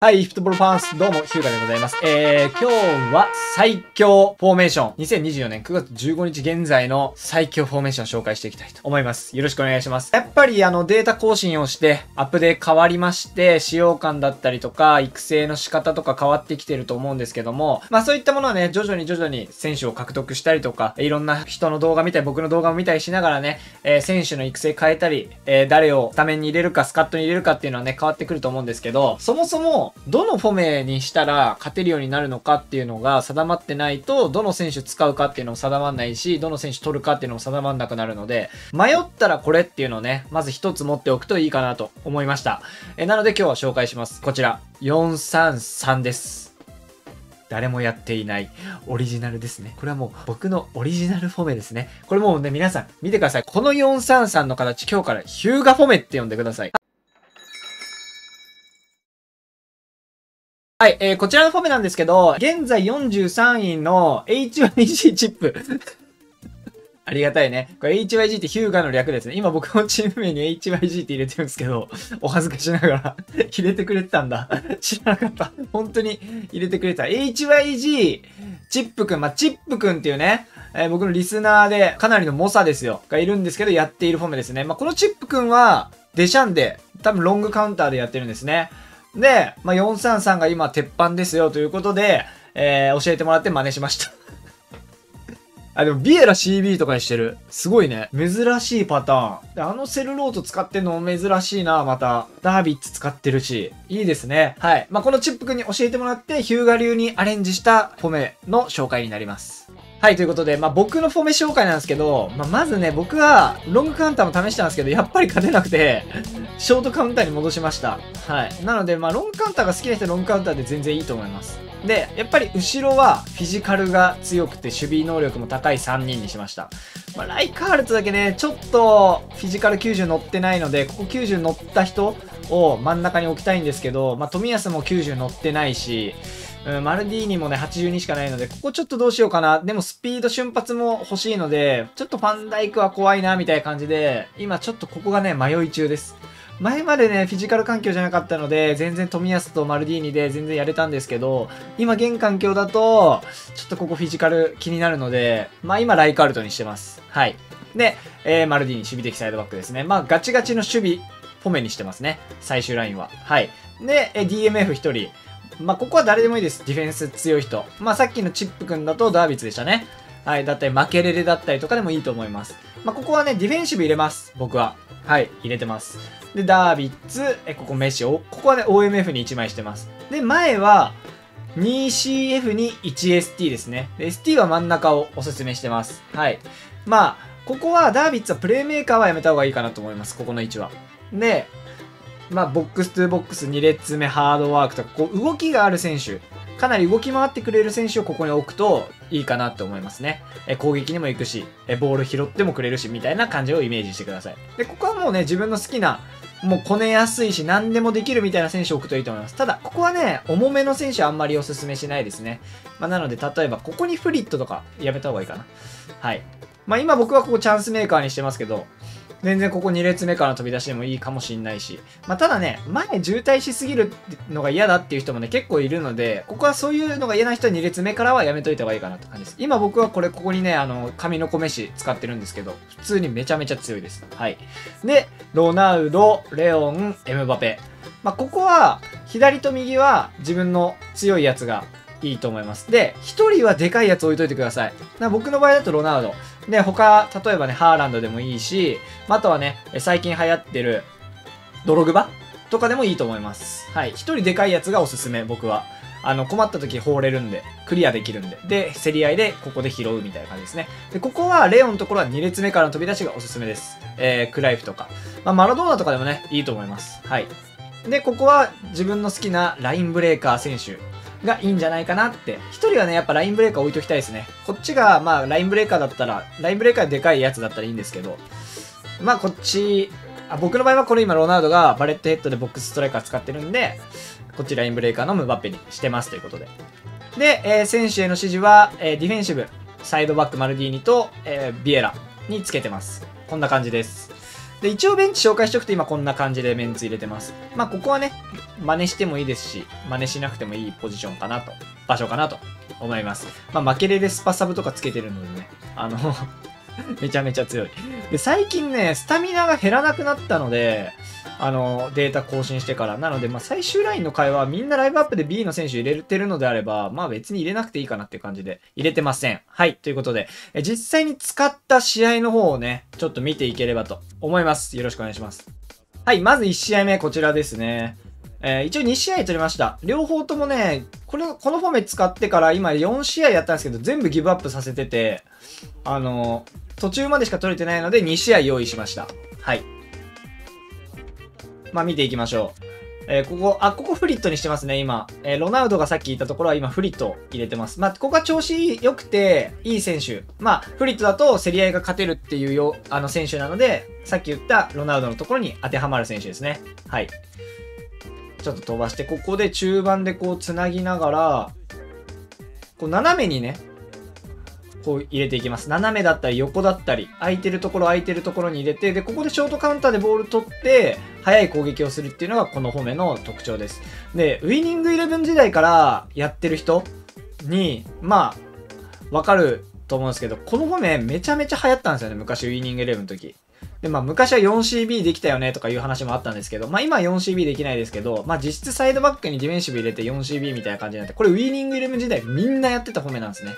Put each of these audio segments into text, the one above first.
はい、フットボールファンス、どうも、ヒューガでございます。今日は最強フォーメーション。2024年9月15日現在の最強フォーメーションを紹介していきたいと思います。よろしくお願いします。やっぱりデータ更新をして、アップで変わりまして、使用感だったりとか、育成の仕方とか変わってきてると思うんですけども、まあそういったものはね、徐々に選手を獲得したりとか、いろんな人の動画見たり、僕の動画を見たりしながらね、選手の育成変えたり、誰をスタメンに入れるか、スカットに入れるかっていうのはね、変わってくると思うんですけど、そもそも、どのフォメにしたら勝てるようになるのかっていうのが定まってないと、どの選手使うかっていうのも定まんないし、どの選手取るかっていうのも定まんなくなるので、迷ったらこれっていうのをね、まず一つ持っておくといいかなと思いました。なので今日は紹介します。こちら、433です。誰もやっていないオリジナルですね。これはもう僕のオリジナルフォメですね。これもうね、皆さん見てください。この433の形、今日からヒューガフォメって呼んでください。はい、こちらのフォメなんですけど、現在43位の HYG チップ。ありがたいね。これ HYG ってヒューガの略ですね。今僕のチーム名に HYG って入れてるんですけど、お恥ずかしながら入れてくれてたんだ。知らなかった。本当に入れてくれてた。HYG チップくん。まあ、チップくんっていうね、僕のリスナーでかなりの猛者ですよ。がいるんですけど、やっているフォメですね。まあ、このチップくんは、デシャンで、多分ロングカウンターでやってるんですね。で、まあ、433が今鉄板ですよということで、教えてもらって真似しました。あ、でもビエラ CB とかにしてる。すごいね。珍しいパターン。セルロート使ってんのも珍しいな、また。ダービッツ使ってるし。いいですね。はい。まあ、このチップ君に教えてもらって、ヒューガ流にアレンジしたフォメの紹介になります。はい、ということで、まあ、僕のフォメ紹介なんですけど、まあ、まずね、僕は、ロングカウンターも試したんですけど、やっぱり勝てなくて、ショートカウンターに戻しました。はい。なので、まあ、ロングカウンターが好きな人はロングカウンターで全然いいと思います。で、やっぱり後ろは、フィジカルが強くて、守備能力も高い3人にしました。まあ、ライカールトだけね、ちょっと、フィジカル90乗ってないので、ここ90乗った人を真ん中に置きたいんですけど、まあ、冨安も90乗ってないし、マルディーニもね、82しかないので、ここちょっとどうしようかな。でもスピード瞬発も欲しいので、ちょっとファンダイクは怖いな、みたいな感じで、今ちょっとここがね、迷い中です。前までね、フィジカル環境じゃなかったので、全然冨安とマルディーニで全然やれたんですけど、今現環境だと、ちょっとここフィジカル気になるので、まあ今ライカルトにしてます。はい。で、マルディーニ守備的サイドバックですね。まあガチガチの守備、フォメにしてますね。最終ラインは。はい。で、DMF1 人。まあ、ここは誰でもいいです。ディフェンス強い人。まあ、さっきのチップ君だとダービッツでしたね。はい。だったり、負けれれだったりとかでもいいと思います。まあ、ここはね、ディフェンシブ入れます。僕は。はい。入れてます。で、ダービッツ、ここメッシを、ここはね、OMF に1枚してます。で、前は、2CF に 1ST ですね。で、ST は真ん中をおすすめしてます。はい。まあ、ここは、ダービッツはプレイメーカーはやめた方がいいかなと思います。ここの位置は。で、まあ、ボックス2ボックス2列目ハードワークとか、こう動きがある選手、かなり動き回ってくれる選手をここに置くといいかなと思いますね。攻撃にも行くし、ボール拾ってもくれるし、みたいな感じをイメージしてください。で、ここはもうね、自分の好きな、もうこねやすいし、何でもできるみたいな選手を置くといいと思います。ただ、ここはね、重めの選手はあんまりおすすめしないですね。まあ、なので、例えば、ここにフリットとかやめた方がいいかな。はい。まあ、今僕はここチャンスメーカーにしてますけど、全然ここ2列目からの飛び出しでもいいかもしんないし。まあ、ただね、前渋滞しすぎるのが嫌だっていう人もね、結構いるので、ここはそういうのが嫌な人は2列目からはやめといた方がいいかなって感じです。今僕はこれ、ここにね、紙の米紙使ってるんですけど、普通にめちゃめちゃ強いです。はい。で、ロナウド、レオン、エムバペ。まあ、ここは、左と右は自分の強いやつがいいと思います。で、1人はでかいやつ置いといてください。僕の場合だとロナウド。で、他、例えばね、ハーランドでもいいし、あとはね、最近流行ってる、ドログバとかでもいいと思います。はい。一人でかいやつがおすすめ、僕は。困った時放れるんで、クリアできるんで。で、競り合いで、ここで拾うみたいな感じですね。で、ここは、レオンのところは2列目からの飛び出しがおすすめです。クライフとか。まあ、マラドーナとかでもね、いいと思います。はい。で、ここは、自分の好きなラインブレーカー選手がいいんじゃないかなって。一人はね、やっぱラインブレーカー置いときたいですね。こっちが、まあ、ラインブレーカーだったら、ラインブレーカーでかいやつだったらいいんですけど、まあ、こっち、僕の場合はこれ今、ロナウドがバレットヘッドでボックスストライカー使ってるんで、こっちラインブレーカーのムバッペにしてますということで。で、選手への指示は、ディフェンシブ、サイドバックマルディーニと、ビエラにつけてます。こんな感じです。で、一応ベンチ紹介しておくと今こんな感じでメンツ入れてます。まあ、ここはね、真似してもいいですし、真似しなくてもいいポジションかなと、場所かなと思います。まあ、負けれでスパサブとかつけてるのでね、めちゃめちゃ強い。で、最近ね、スタミナが減らなくなったので、データ更新してから。なので、まあ、最終ラインの会話はみんなライブアップで B の選手入れてるのであれば、まあ、別に入れなくていいかなっていう感じで、入れてません。はい。ということで、実際に使った試合の方をね、ちょっと見ていければと思います。よろしくお願いします。はい。まず1試合目、こちらですね。一応2試合取りました。両方ともね、このフォーメ使ってから今4試合やったんですけど、全部ギブアップさせてて、途中までしか取れてないので2試合用意しました。はい。まあ見ていきましょう。ここフリットにしてますね、今。ロナウドがさっき言ったところは今フリット入れてます。まあ、ここは調子良くて、いい選手。まあ、フリットだと競り合いが勝てるっていう選手なので、さっき言ったロナウドのところに当てはまる選手ですね。はい。ちょっと飛ばして、ここで中盤でこう繋ぎながら、こう斜めにね、こう入れていきます。斜めだったり横だったり、空いてるところに入れて、で、ここでショートカウンターでボール取って、速い攻撃をするっていうのがこのフォーメの特徴です。で、ウィニングイレブン時代からやってる人に、まあ、わかると思うんですけど、このフォーメめちゃめちゃ流行ったんですよね、昔ウィニングイレブンの時。で、まあ昔は 4CB できたよねとかいう話もあったんですけど、まあ今は 4CB できないですけど、まあ実質サイドバックにディフェンシブ入れて 4CB みたいな感じになって、これウィーニングイレブン時代みんなやってたフォーメなんですね。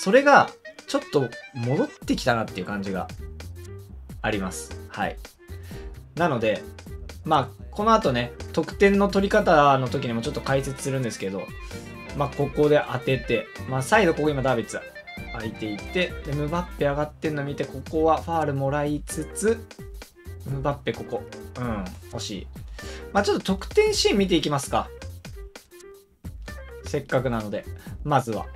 それが、ちょっと戻ってきたなっていう感じがあります。はい。なので、まあこの後ね、得点の取り方の時にもちょっと解説するんですけど、まあここで当てて、まあサイドここ今ダービッツ。空いていって、で、ムバッペ上がってんの見て、ここはファールもらいつつ、ムバッペここ。うん、惜しい。まあちょっと得点シーン見ていきますか。せっかくなので、まずは。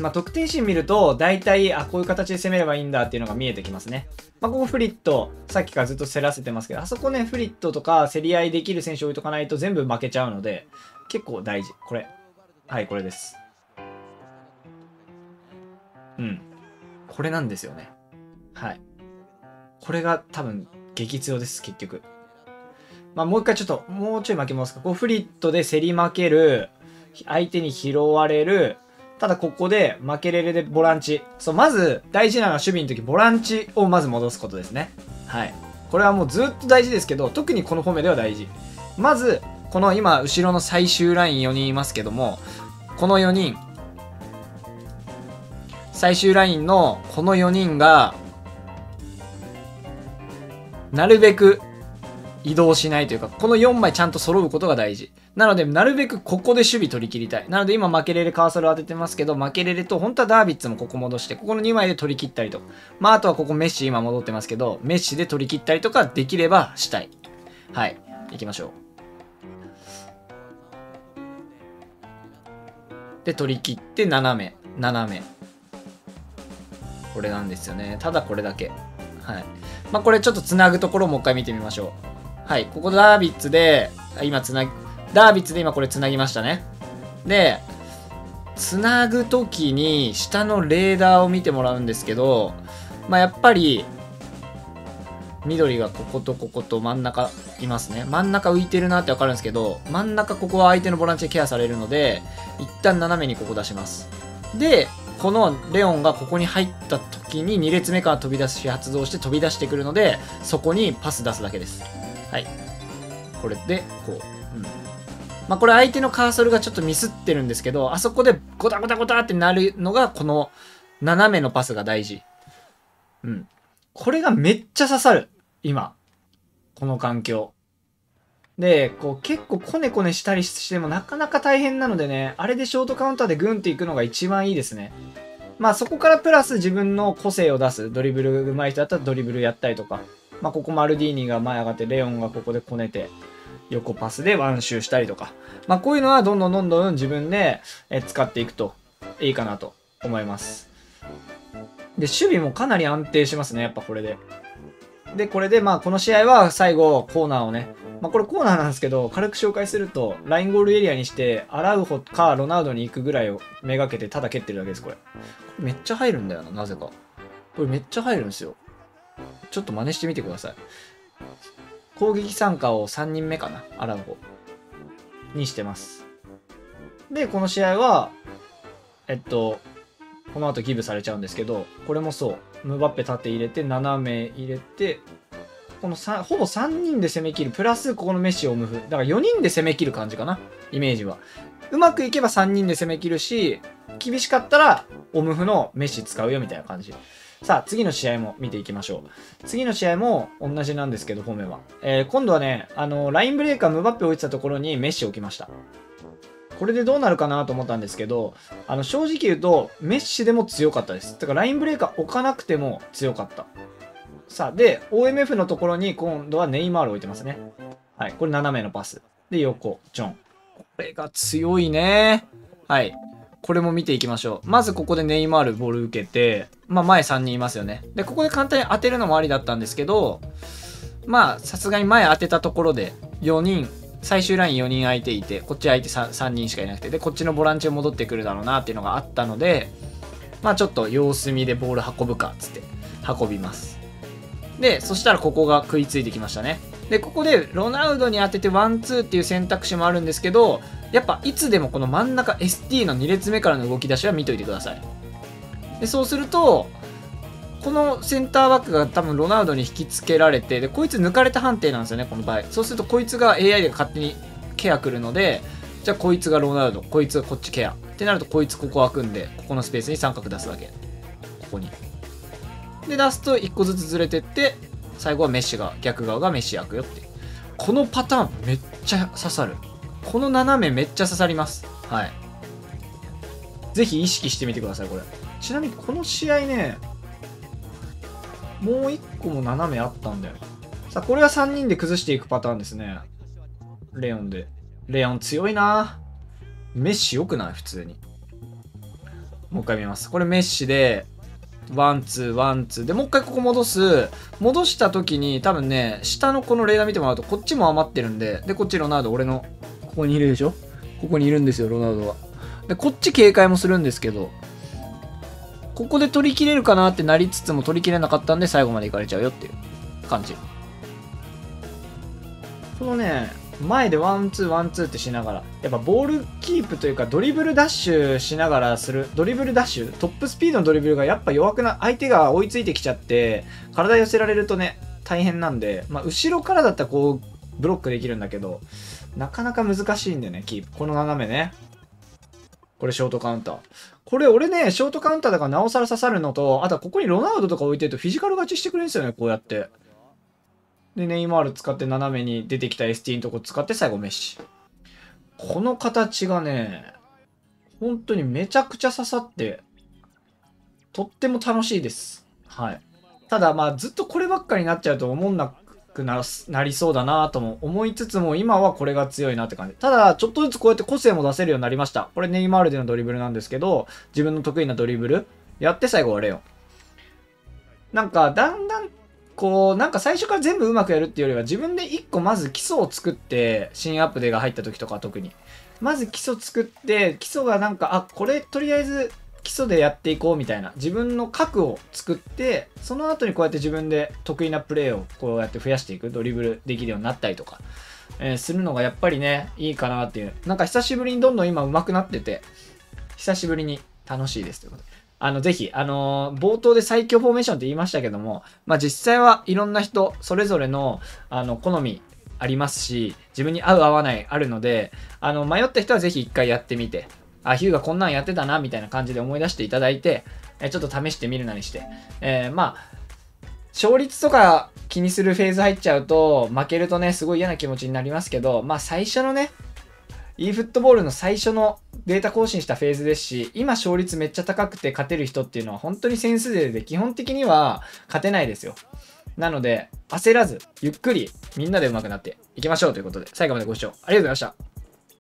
まあ得点シーン見ると、大体、あ、こういう形で攻めればいいんだっていうのが見えてきますね。まあここフリット、さっきからずっと競らせてますけど、あそこね、フリットとか競り合いできる選手置いとかないと全部負けちゃうので、結構大事。これ。はい、これです。うん。これなんですよね。はい。これが多分、激強です、結局。まあ、もう一回ちょっと、もうちょい負けますか。こう、フリットで競り負ける。相手に拾われる。ただ、ここで、負けれるでボランチ。そう、まず、大事なのは守備の時、ボランチをまず戻すことですね。はい。これはもうずっと大事ですけど、特にこの方面では大事。まず、この今、後ろの最終ライン4人いますけども、この4人、最終ラインのこの4人がなるべく移動しないというか、この4枚ちゃんと揃うことが大事なので、なるべくここで守備取り切りたい。なので今マケレレカーソル当ててますけど、マケレレと本当はダービッツもここ戻して、ここの2枚で取り切ったりとか、まああとはここメッシ今戻ってますけど、メッシで取り切ったりとかできればしたい。はい、いきましょう。で取り切って斜めこれなんですよね。ただこれだけ。はい。まあ、これちょっと繋ぐところをもう一回見てみましょう。はい。ここダービッツで、ダービッツで今これ繋ぎましたね。で、繋ぐときに下のレーダーを見てもらうんですけど、まあ、やっぱり、緑がこことここと真ん中いますね。真ん中浮いてるなってわかるんですけど、真ん中ここは相手のボランチでケアされるので、一旦斜めにここ出します。で、このレオンがここに入った時に2列目から飛び出すし発動して飛び出してくるので、そこにパス出すだけです。はい、これでこう、うん、まあこれ相手のカーソルがちょっとミスってるんですけど、あそこでゴタゴタゴタってなるのがこの斜めのパスが大事。うん、これがめっちゃ刺さる今この環境で、こう結構コネコネしたりしてもなかなか大変なのでね、あれでショートカウンターでグンっていくのが一番いいですね。まあそこからプラス自分の個性を出す。ドリブル上手い人だったらドリブルやったりとか。まあここマルディーニが前上がって、レオンがここでこねて、横パスでワンシューしたりとか。まあこういうのはどんどん自分で使っていくといいかなと思います。で、守備もかなり安定しますね、やっぱこれで。で、これでまあこの試合は最後コーナーをね、まあこれコーナーなんですけど、軽く紹介すると、ラインゴールエリアにして、アラウホかロナウドに行くぐらいをめがけて、ただ蹴ってるだけです、これ。これめっちゃ入るんだよな、なぜか。これめっちゃ入るんですよ。ちょっと真似してみてください。攻撃参加を3人目かな、アランコにしてます。でこの試合はこの後ギブされちゃうんですけど、これもそうムバッペ縦入れて斜め入れて、このほぼ3人で攻め切るプラスここのメッシをオムフ、だから4人で攻め切る感じかな、イメージは。うまくいけば3人で攻め切るし、厳しかったらオムフのメッシ使うよみたいな感じ。さあ次の試合も見ていきましょう。次の試合も同じなんですけど、方面は、今度はね、ラインブレーカームバッペ置いてたところにメッシ置きました。これでどうなるかなと思ったんですけど、正直言うとメッシでも強かったです。だからラインブレーカー置かなくても強かった。さあで OMF のところに今度はネイマール置いてますね。はい、これ斜めのパスで横チョン、これが強いね。はい、これも見ていきましょう。まずここでネイマールボール受けて、まあ前3人いますよね。でここで簡単に当てるのもありだったんですけど、まあさすがに前当てたところで4人最終ライン4人空いていて、こっち空いて 3人しかいなくて、でこっちのボランチを戻ってくるだろうなっていうのがあったので、まあちょっと様子見でボール運ぶかっつって運びます。でそしたらここが食いついてきましたね。でここでロナウドに当ててワンツーっていう選択肢もあるんですけど、やっぱいつでもこの真ん中 ST の2列目からの動き出しは見といてください。でそうするとこのセンターバックが多分ロナウドに引きつけられて、でこいつ抜かれた判定なんですよね、この場合。そうするとこいつが AI で勝手にケア来るので、じゃあこいつがロナウド、こいつがこっちケアってなると、こいつここ開くんで、ここのスペースに三角出すだけ、ここにで出すと1個ずつずれてって、最後はメッシが逆側がメッシ開くよって。このパターンめっちゃ刺さる。この斜めめっちゃ刺さります。はい、ぜひ意識してみてください。これちなみにこの試合ね、もう1個も斜めあったんだよ。さあこれは3人で崩していくパターンですね。レオンで、レオン強いな。メッシ良くない？普通にもう一回見ます。これメッシでワンツーワンツーで、もう一回ここ戻す、戻した時に多分ね、下のこのレーダー見てもらうとこっちも余ってるんで、でこっちロナウド、俺のここにいるでしょ、ここにいるんですよロナウドは。でこっち警戒もするんですけど、ここで取り切れるかなってなりつつも取り切れなかったんで、最後までいかれちゃうよっていう感じ。このね前でワンツーワンツーってしながら、やっぱボールキープというかドリブルダッシュしながらする、ドリブルダッシュ、トップスピードのドリブルがやっぱ弱くな、相手が追いついてきちゃって体寄せられるとね大変なんで、まあ、後ろからだったらこうブロックできるんだけど、なかなか難しいんだよねキープ。この斜めね、これショートカウンター、これ俺ねショートカウンターだからなおさら刺さるのと、あとはここにロナウドとか置いてるとフィジカル勝ちしてくれるんですよね、こうやって。でネイマール使って斜めに出てきた ST のとこ使って最後メッシ。この形がね本当にめちゃくちゃ刺さってとっても楽しいです。はい、ただまあずっとこればっかりになっちゃうと思んなく なりそうだなとも思いつつも、今はこれが強いなって感じ。ただちょっとずつこうやって個性も出せるようになりました。これネイマールでのドリブルなんですけど、自分の得意なドリブルやって最後はレオン。なんかだんだんこうなんか最初から全部うまくやるっていうよりは、自分で1個まず基礎を作って、新アップデーが入った時とか特にまず基礎作って、基礎がなんかあこれとりあえず基礎でやっていこうみたいな自分の核を作って、その後にこうやって自分で得意なプレーをこうやって増やしていく、ドリブルできるようになったりとか、するのがやっぱりねいいかなっていう。なんか久しぶりにどんどん今上手くなってて、久しぶりに楽しいですということで。ぜひ、冒頭で最強フォーメーションって言いましたけども、まあ、実際はいろんな人、それぞれの、好みありますし、自分に合う合わないあるので、迷った人はぜひ一回やってみて、あ、ヒューがこんなんやってたな、みたいな感じで思い出していただいて、ちょっと試してみるなりして、まあ、勝率とか気にするフェーズ入っちゃうと、負けるとね、すごい嫌な気持ちになりますけど、まあ、最初のね、e フットボールの最初のデータ更新したフェーズですし、今勝率めっちゃ高くて勝てる人っていうのは本当にセンスデーで基本的には勝てないですよ。なので焦らずゆっくりみんなで上手くなっていきましょうということで、最後までご視聴ありがとうございました。